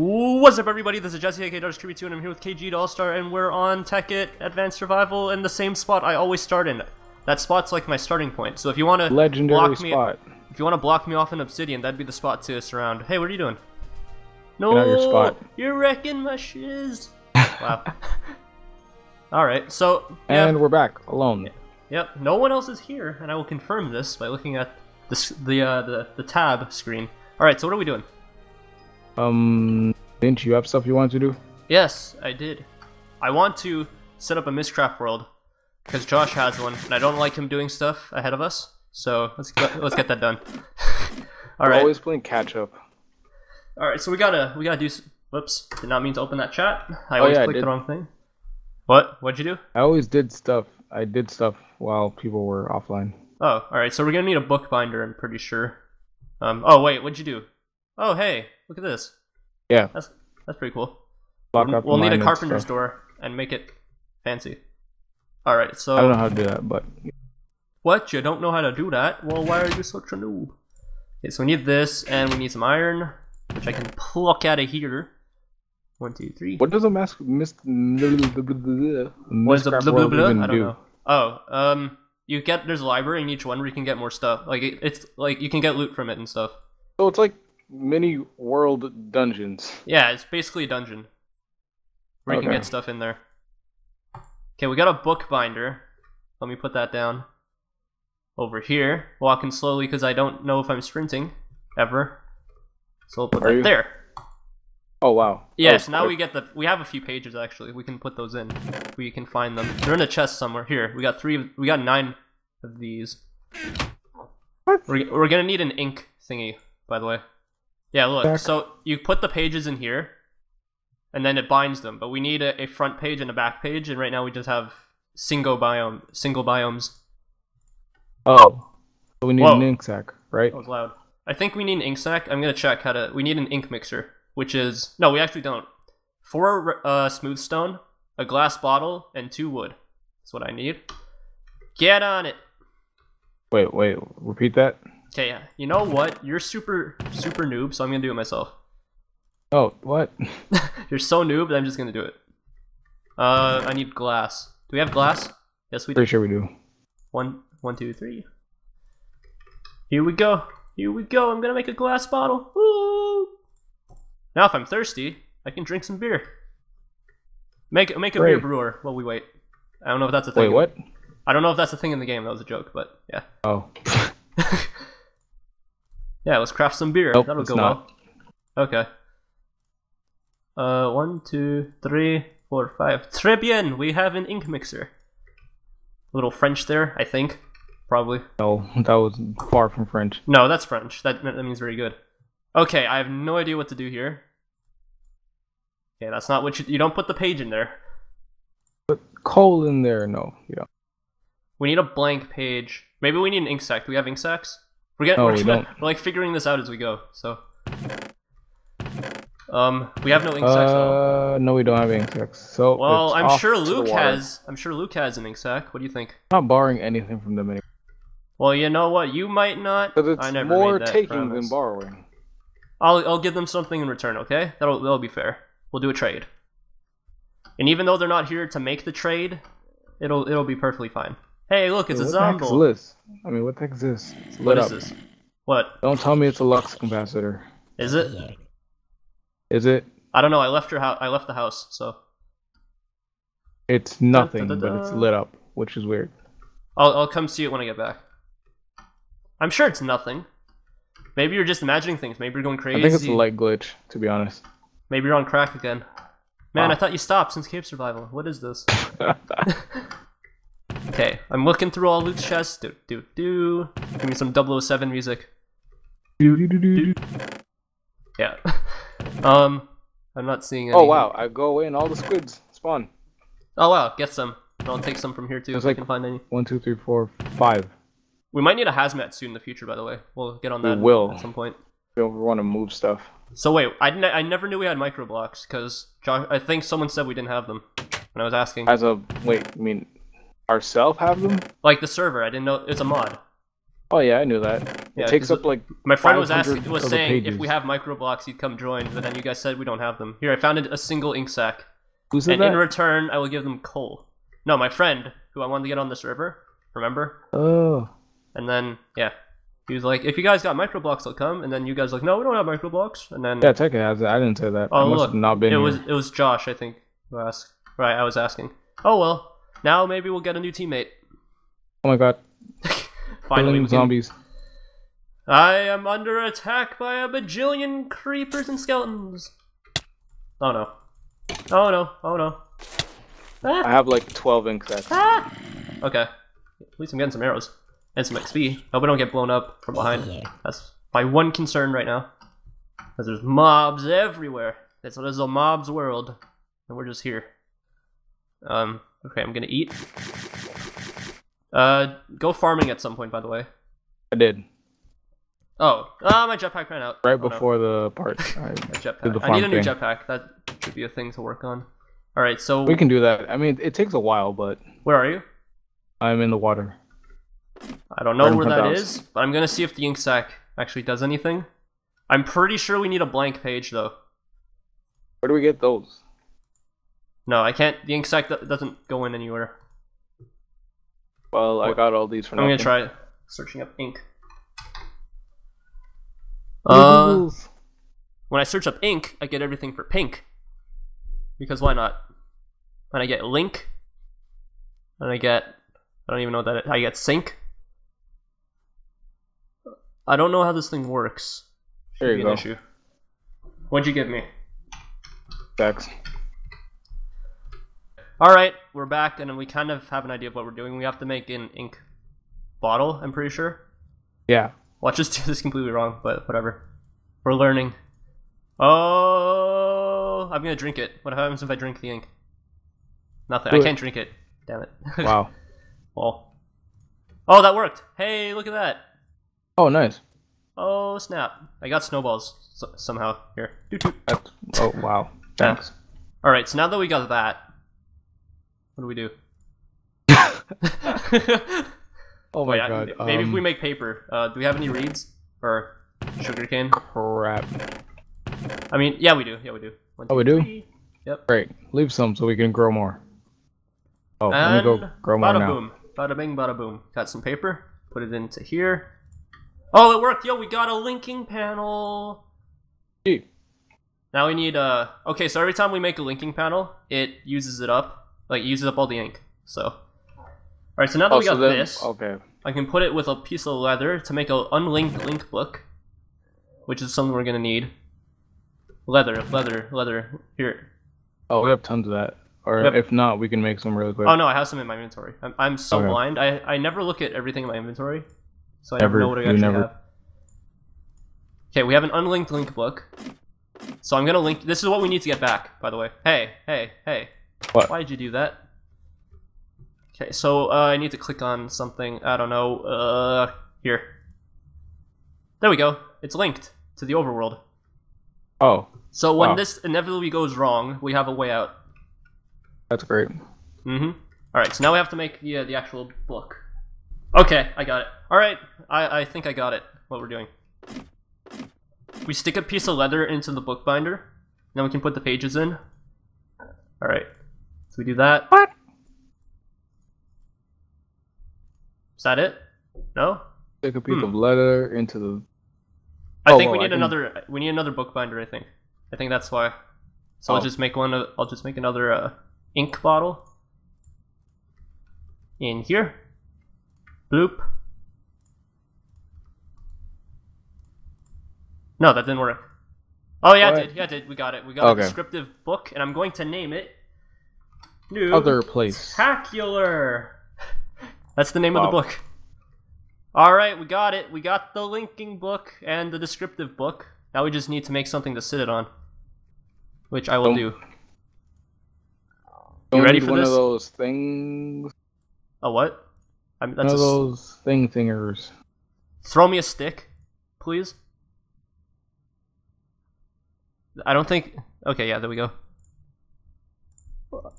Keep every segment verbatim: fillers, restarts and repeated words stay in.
What's up, everybody? This is Jesse, aka Darknesskirby two, and I'm here with K G Da AllStar, and we're on Tekkit Advanced Survival in the same spot I always start in. That spot's like my starting point. So if you want to legendary block me, spot. If you want to block me off in obsidian, that'd be the spot to surround. Hey, what are you doing? No, get out your spot. You're wrecking my shiz. Wow. All right, so yeah. And we're back alone. Yep, no one else is here, and I will confirm this by looking at the the uh, the, the tab screen. All right, so what are we doing? Um, didn't you have stuff you wanted to do? Yes, I did. I want to set up a Mystcraft world, because Josh has one, and I don't like him doing stuff ahead of us, so let's get, let's get that done. Alright. Always playing catch-up. Alright, so we gotta, we gotta do, whoops, did not mean to open that chat. I oh, always yeah, clicked I the wrong thing. What? What'd you do? I always did stuff. I did stuff while people were offline. Oh, alright, so we're gonna need a book binder, I'm pretty sure. Um, oh wait, what'd you do? Oh, hey, look at this. Yeah. That's that's pretty cool. We'll, we'll need a carpenter's door and make it fancy. All right, so I don't know how to do that, but what? You don't know how to do that? Well, why are you such a noob? Okay, so we need this, and we need some iron, which I can pluck out of here. One, two, three. What does a mask miss? What is a blah blah blah? I don't know. Oh, um, you get there's a library in each one where you can get more stuff. Like it, it's like you can get loot from it and stuff. So it's like mini world dungeons. Yeah, it's basically a dungeon where you okay. can get stuff in there. Okay, we got a book binder. Let me put that down over here. Walking slowly because I don't know if I'm sprinting ever. So we'll put Are that you? there. Oh wow. Yeah, oh, so now we get the we have a few pages actually. We can put those in. We can find them. They're in a chest somewhere. Here, we got three. We got nine of these. What? We're we're gonna need an ink thingy, by the way. Yeah, look, Back. so you put the pages in here, and then it binds them, but we need a, a front page and a back page, and right now we just have single biome, single biomes. Oh, so we need Whoa. an ink sack, right? That was loud. I think we need an ink sack. I'm going to check how to... We need an ink mixer, which is... No, we actually don't. Four uh, smooth stone, a glass bottle, and two wood. That's what I need. Get on it! Wait, wait, repeat that? Okay, yeah. You know what? You're super, super noob, so I'm gonna do it myself. Oh, what? You're so noob that I'm just gonna do it. Uh, I need glass. Do we have glass? Yes, we do. Pretty sure we do. One, one, two, three. Here we go. Here we go. I'm gonna make a glass bottle. Woo! Now, if I'm thirsty, I can drink some beer. Make, make a Great. beer brewer while we wait. I don't know if that's a thing. Wait, what? I don't know if that's a thing in the game. That was a joke, but yeah. Oh. Yeah, let's craft some beer. Nope, That'll go not. well. Okay. Uh, one, two, three, four, five. Très bien! We have an ink mixer. A little French there, I think. Probably. No, that was far from French. No, that's French. That, that means very good. Okay, I have no idea what to do here. Okay, that's not what you... You don't put the page in there. Put coal in there, no. Yeah. We need a blank page. Maybe we need an ink sack. Do we have ink sacks? We're getting, no, we're, we gonna, we're like figuring this out as we go. So, um, we have no ink sacks. Uh, though. no, we don't have ink sacks. So, well, I'm sure Luke has. I'm sure Luke has an ink sack. What do you think? I'm not borrowing anything from them anymore. Well, you know what? You might not. But it's I never more that, taking promise. than borrowing. I'll I'll give them something in return. Okay, that'll that'll be fair. We'll do a trade. And even though they're not here to make the trade, it'll it'll be perfectly fine. Hey, look, it's hey, a zombie. What the heck is this? I mean, what the heck is this? It's lit what is up. this? What? Don't tell me it's a lux capacitor. Is it? Is it? I don't know. I left your house. I left the house, so. It's nothing, da, da, da, da. but it's lit up, which is weird. I'll I'll come see it when I get back. I'm sure it's nothing. Maybe you're just imagining things. Maybe you're going crazy. I think it's a light glitch, to be honest. Maybe you're on crack again. Man, wow. I thought you stopped since cave survival. What is this? Okay, I'm looking through all loot chests. Do do do. Give me some double oh seven music. Do do do do. Yeah. um, I'm not seeing. Anything. Oh wow! I go away and all the squids spawn. Oh wow! Get some. I'll take some from here too. It's if like I can find any. One, two, three, four, five. We might need a hazmat suit in the future, by the way. We'll get on that. We will. At some point. We want to move stuff. So wait, I didn't. I never knew we had micro blocks because Josh. I think someone said we didn't have them when I was asking. As a wait, I mean. Ourself have them? Like the server, I didn't know it's a mod. Oh yeah, I knew that. Yeah, it takes up like my friend was asking, was saying if we have microblocks, he'd come join, but then you guys said we don't have them. Here, I found a single ink sack. Who said that? And in return, I will give them coal. No, my friend, who I wanted to get on the server, remember? Oh. And then yeah, he was like, if you guys got microblocks, I'll come. And then you guys were like, no, we don't have microblocks. And then yeah, Tekkit has it. I didn't say that. Oh, I must look, have not been. It here. was it was Josh, I think, who asked. Right, I was asking. Oh well, now maybe we'll get a new teammate. Oh my god. Finally, can... zombies. I am under attack by a bajillion creepers and skeletons. Oh no. Oh no. Oh no. Ah. I have like twelve ink sets. Ah. Okay. At least I'm getting some arrows. And some X P. Hope I don't get blown up from behind. That's my one concern right now. Because there's mobs everywhere. That's what is a mob's world. And we're just here. Um, okay, I'm gonna eat. Uh, go farming at some point, by the way. I did. Oh, ah, uh, my jetpack ran out. Right oh, before no. the part. I, did the I need a new thing. jetpack. That should be a thing to work on. All right, so we can do that. I mean, it takes a while, but where are you? I'm in the water. I don't know Burn where that out. is, but I'm gonna see if the ink sack actually does anything. I'm pretty sure we need a blank page, though. Where do we get those? No, I can't. The ink sack doesn't go in anywhere. Well, I got all these for now. I'm nothing. gonna try searching up ink. Uh, when I search up ink, I get everything for pink. Because why not? And I get link. And I get... I don't even know what that is. I get sync. I don't know how this thing works. Should there you be go. An issue. What'd you give me? Thanks. Alright, we're back, and we kind of have an idea of what we're doing. We have to make an ink bottle, I'm pretty sure. Yeah. Well, I just did this completely wrong, but whatever. We're learning. Oh, I'm going to drink it. What happens if I drink the ink? Nothing. Do I it. can't drink it. Damn it. Wow. Well. Oh, that worked. Hey, look at that. Oh, nice. Oh, snap. I got snowballs so somehow. Here. That's, oh, wow. Thanks. Yeah. Alright, so now that we got that, what do we do? Oh my Wait, god. I, maybe um, if we make paper. Uh, do we have any reeds? Or sugarcane? Crap. I mean, yeah we do. Yeah we do. One, oh, two, we do? Three. Yep. Great. Leave some so we can grow more. Oh, and let me go grow more bada now. Boom. Bada bing, bada boom. Got some paper. Put it into here. Oh, it worked! Yo, we got a linking panel! Gee. Now we need, uh... okay, so every time we make a linking panel, it uses it up. Like, it uses up all the ink, so... Alright, so now that oh, we got so then, this, okay. I can put it with a piece of leather to make an unlinked link book, which is something we're gonna need. Leather, leather, leather, here. Oh, we have tons of that. Or yep. if not, we can make some really quick. Oh no, I have some in my inventory. I'm, I'm so okay. blind, I, I never look at everything in my inventory, so I never, don't know what I actually never... have. Okay, we have an unlinked link book, so I'm gonna link- this is what we need to get back, by the way. Hey, hey, hey. What? Why did you do that? Okay, so uh, I need to click on something. I don't know. Uh, here. There we go. It's linked to the overworld. Oh. So when wow. this inevitably goes wrong, we have a way out. That's great. Mm-hmm. All right. So now we have to make the uh, the actual book. Okay, I got it. All right. I I think I got it. What we're doing. We stick a piece of leather into the book binder, and then we can put the pages in. All right. So we do that. What? Is that it? No? Take a piece hmm. of leather into the... I oh, think we well, need I another... Can... We need another bookbinder, I think. I think that's why. So oh. I'll just make one... I'll just make another uh, ink bottle. In here. Bloop. No, that didn't work. Oh, yeah, what? it did. Yeah, it did. We got it. We got okay. a descriptive book, and I'm going to name it... New... Other place. Tacular. That's the name wow. of the book. Alright, we got it. We got the linking book and the descriptive book. Now we just need to make something to sit it on. Which I will don't, do. You ready for one this? One of those things... A what? I mean, that's one of those thing thingers. Throw me a stick, please. I don't think... Okay, yeah, there we go.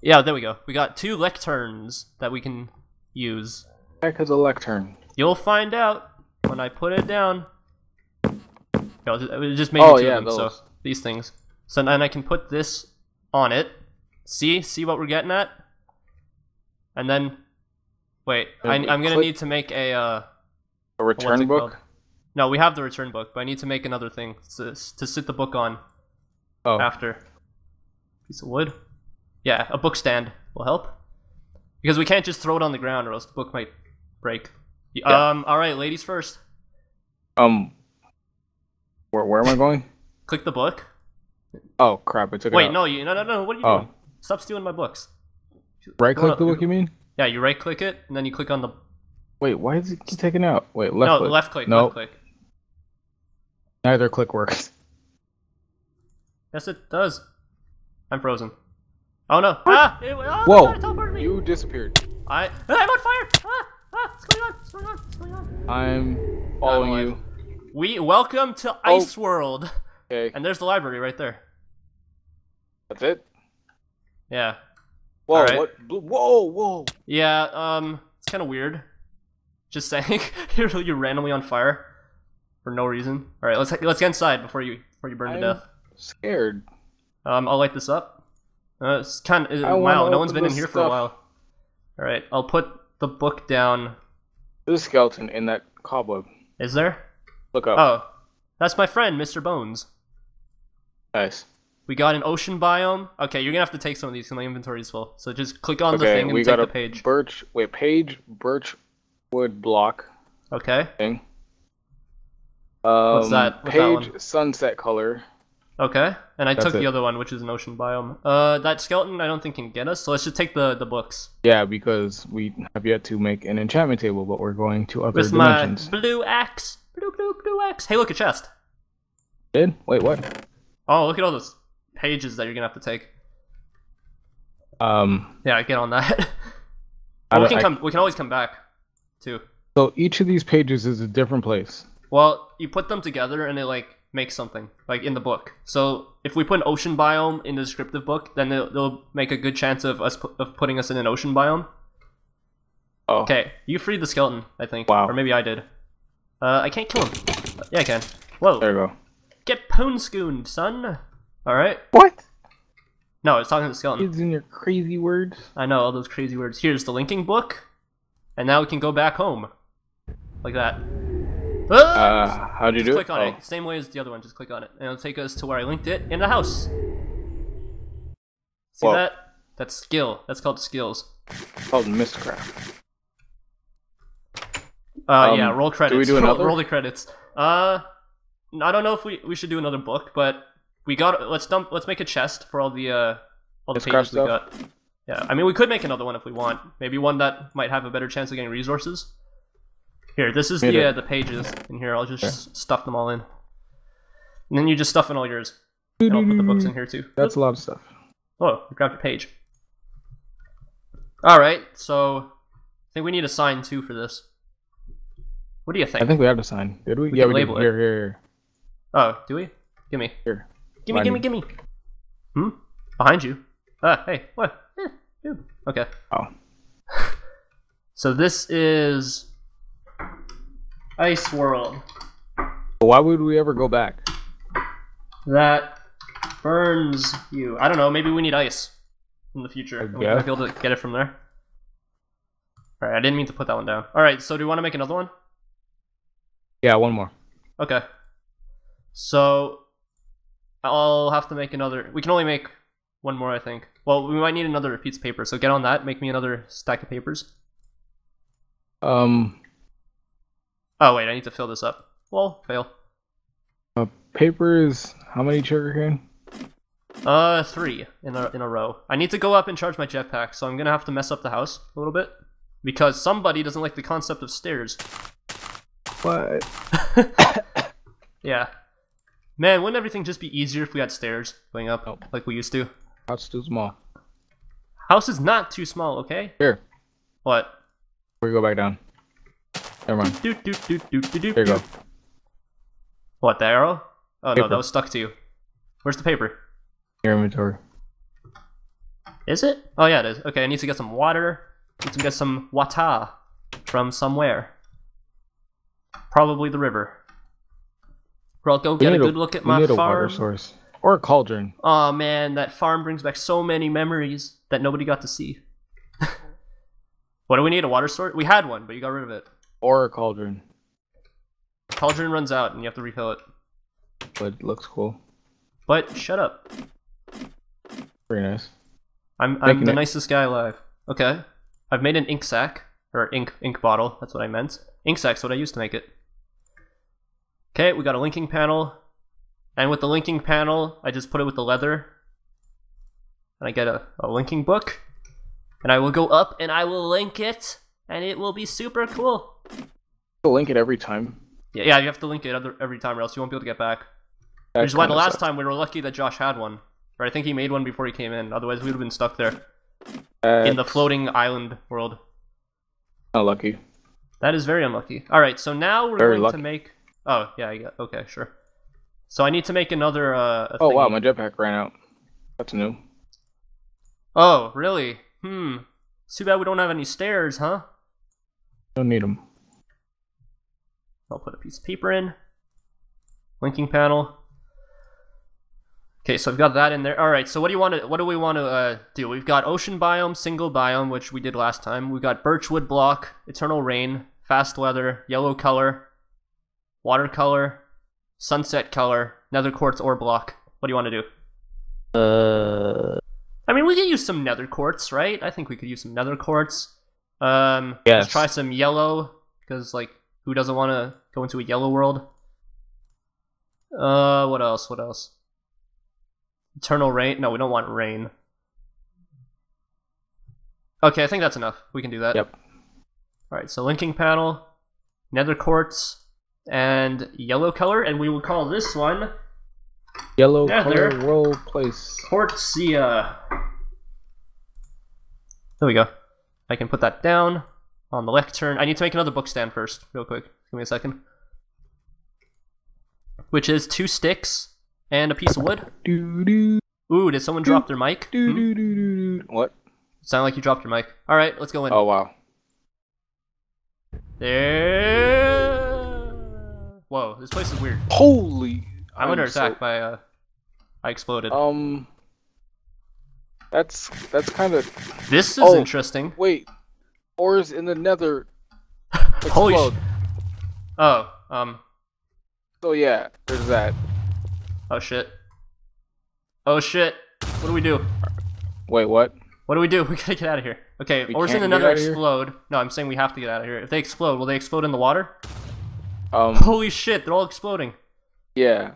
Yeah, there we go. We got two lecterns that we can... use. Heck is a lectern. You'll find out. when I put it down, it just made oh, me two yeah, of them, so these things. So then I can put this on it. See? See what we're getting at? And then, wait, I, I'm going to need to make a... Uh, a return book? Called? No, we have the return book, but I need to make another thing to, to sit the book on oh. after. Piece of wood? Yeah, a book stand will help. Because we can't just throw it on the ground or else the book might break. Yeah. Um. All right, ladies first. Um. Where, where am I going? Click the book. Oh crap! I took Wait, it out. no, you no no no. What are you oh. doing? Stop stealing my books. Right click the book. You mean? Yeah, you right click it and then you click on the. Wait, why is it taken out? Wait, left. No, click. left click. No, left click. Neither click works. Yes, it does. I'm frozen. Oh no! Ah! It, oh, Whoa! Me. You disappeared. I. I'm on fire! Ah! Ah! What's going on? What's going on? What's going on? I'm following I'm you. We welcome to oh. Ice World. Okay. And there's the library right there. That's it? Yeah. Whoa, right. what? Whoa, whoa. Yeah, um, it's kind of weird. Just saying, you're, you're randomly on fire for no reason. All right, let's let's get inside before you before you burn I'm to death. Scared. Um, I'll light this up. Uh, it's kind of wow. No one's been in here stuff. for a while. All right, I'll put the book down. There's a skeleton in that cobweb. Is there? Look up. Oh, that's my friend, Mister Bones. Nice. We got an ocean biome. Okay, you're gonna have to take some of these because my inventory is full. So just click on okay, the thing and we take got a the page. Birch. Wait, page birch wood block. Okay. Thing. Um, What's that? What's page that one? Sunset color. Okay. And I that's took it. the other one, which is an ocean biome. Uh, that skeleton I don't think can get us, so let's just take the the books. Yeah, because we have yet to make an enchantment table, but we're going to other With dimensions. My blue axe. Blue blue blue axe. Hey, look, a chest. Did? Wait, what? Oh, look at all those pages that you're gonna have to take. Um. Yeah, get on that. well, we can I, come. We can always come back, too. So each of these pages is a different place. Well, you put them together and it like makes something like in the book. So if we put an ocean biome in the descriptive book, then they'll, they'll make a good chance of us pu of putting us in an ocean biome. Oh. Okay, you freed the skeleton, I think. Wow. Or maybe I did. Uh, I can't kill him. Yeah, I can. Whoa. There you go. Get poon-scooned, son. Alright. What? No, I was talking to the skeleton. Kids in your crazy words. I know, all those crazy words. Here's the linking book. And now we can go back home. Like that. Ah! Uh, how'd you Just do click it? on oh. it. Same way as the other one. Just click on it. And it'll take us to where I linked it in the house. See Whoa. that? That's skill. That's called skills. It's called Mystcraft. Uh, um, yeah, roll credits. Do we do another? Roll the credits. Uh, I don't know if we, we should do another book, but we got let's dump let's make a chest for all the uh all the pages we got. Yeah, I mean we could make another one if we want. Maybe one that might have a better chance of getting resources. Here, this is the uh, the pages in here. I'll just yeah. stuff them all in, and then you just stuff in all yours. And I'll put the books in here too. That's a lot of stuff. Oh, you grabbed a page. All right, so I think we need a sign too for this. What do you think? I think we have to sign. Did we? we yeah, we label did. It. Here, here, here. Oh, do we? Give me. Here. Give me, give me, give me. Hmm? Behind you. Ah, hey. What? Eh, okay. Oh. So this is... Ice World. Why would we ever go back? That burns you. I don't know. Maybe we need ice in the future. We might be able to get it from there. Alright, I didn't mean to put that one down. Alright, so do you want to make another one? Yeah, one more. Okay. So, I'll have to make another... We can only make one more, I think. Well, we might need another piece of paper, so get on that. Make me another stack of papers. Um... Oh, wait, I need to fill this up. Well, fail. Uh, paper is... How many sugarcane? Uh, three in a, in a row. I need to go up and charge my jetpack, so I'm gonna have to mess up the house a little bit. Because somebody doesn't like the concept of stairs. What? Yeah. Man, wouldn't everything just be easier if we had stairs going up oh. like we used to? House too small. House is not too small, okay? Here. What? We go back down. Never mind. Do, do, do, do, do, do, there you do. go. What, the arrow? Oh paper. no, that was stuck to you. Where's the paper? Your inventory. Is it? Oh yeah, it is. Okay, I need to get some water. I need to get some water from somewhere. Probably the river. Or I'll go get a good look at my farm. Water source. Or a cauldron. Aw, oh, man, that farm brings back so many memories that nobody got to see. What do we need? A water source? We had one, but you got rid of it. Or a cauldron. Cauldron runs out and you have to refill it. But it looks cool. But shut up. Pretty nice. I'm I'm Making the it. nicest guy alive. Okay. I've made an ink sack. Or ink ink bottle, that's what I meant. Ink sack's what I used to make it. Okay, we got a linking panel. And with the linking panel, I just put it with the leather. And I get a, a linking book. And I will go up and I will link it. And it will be super cool. You'll link it every time. Yeah, yeah, you have to link it other, every time or else you won't be able to get back. That Which is why the last sucks. time we were lucky that Josh had one. Or I think he made one before he came in. Otherwise, we would have been stuck there. Uh, in the floating island world. Unlucky. That is very unlucky. Alright, so now we're very going lucky. to make... Oh, yeah, yeah, okay, sure. So I need to make another... Uh, oh, thingy. Wow, my jetpack ran out. That's new. Oh, really? Hmm. It's too bad we don't have any stairs, huh? Don't need them. I'll put a piece of paper in. Linking panel. Okay, so I've got that in there. All right, so what do you want to? What do we want to uh, do? We've got ocean biome, single biome, which we did last time. We've got birchwood block, eternal rain, fast leather, yellow color, watercolor, sunset color, nether quartz ore block. What do you want to do? Uh. I mean, we could use some nether quartz, right? I think we could use some nether quartz. Um. Yes. Let's try some yellow, because like. Who doesn't want to go into a yellow world? Uh, what else? What else? Eternal rain? No, we don't want rain. Okay, I think that's enough. We can do that. Yep. Alright, so linking panel, nether quartz, and yellow color, and we will call this one... Yellow nether color world place. Quartzia. There we go. I can put that down. On the lectern. I need to make another book stand first, real quick. Give me a second. Which is two sticks and a piece of wood. Ooh, did someone drop their mic? Hmm? What? Sound like you dropped your mic. Alright, let's go in. Oh, wow. There. Whoa, this place is weird. Holy. I'm, I'm under attack so... by, uh... I exploded. Um... That's... That's kind of... This is oh, interesting. Wait. Or is in the nether explode. Holy sh Oh, um. So yeah, there's that. Oh shit. Oh shit. What do we do? Wait, what? What do we do? We gotta get out of here. Okay, we ores in the nether explode. No, I'm saying we have to get out of here. If they explode, will they explode in the water? Um. Holy shit, they're all exploding. Yeah.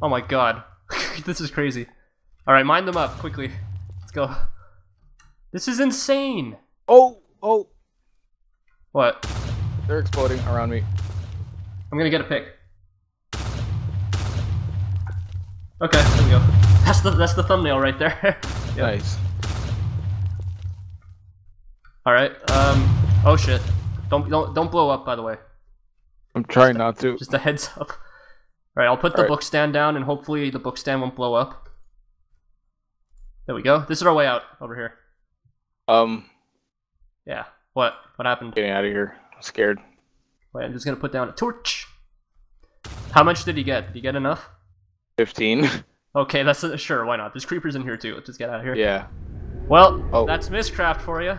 Oh my god. This is crazy. Alright, mine them up, quickly. Let's go. This is insane! Oh, oh. What? They're exploding around me. I'm gonna get a pick. Okay, there we go. That's the that's the thumbnail right there. Yep. Nice. All right. Um. Oh shit! Don't don't don't blow up, by the way. I'm trying just not a, to. Just a heads up. All right. I'll put All the right. book stand down, and hopefully the book stand won't blow up. There we go. This is our way out over here. Um. Yeah. What? What happened? Getting out of here. I'm scared. Wait, I'm just gonna put down a torch. How much did he get? Did he get enough? Fifteen. Okay, that's a, sure. Why not? There's creepers in here too. Let's just get out of here. Yeah. Well, oh. That's Mystcraft for you.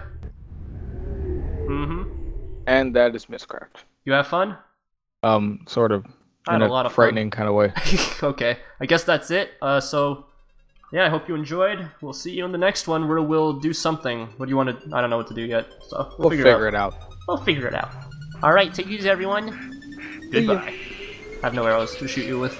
Mm-hmm. And that is Mystcraft. You have fun? Um, sort of. I had a lot of frightening fun. kind of way. Okay. I guess that's it. Uh, so. Yeah, I hope you enjoyed. We'll see you in the next one where we'll do something. What do you want to... I don't know what to do yet. So We'll, we'll figure, figure it, out. it out. We'll figure it out. Alright, take it easy, everyone. Goodbye. Yeah. I have no arrows to shoot you with.